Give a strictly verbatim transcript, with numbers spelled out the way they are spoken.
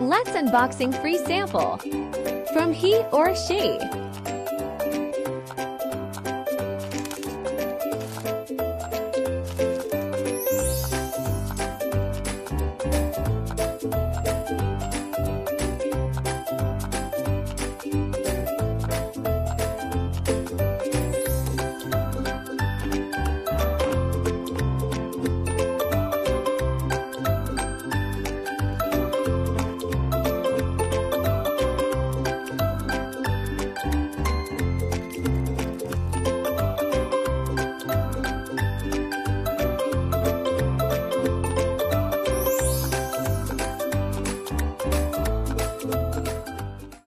Let's unboxing free sample from HEORSHE.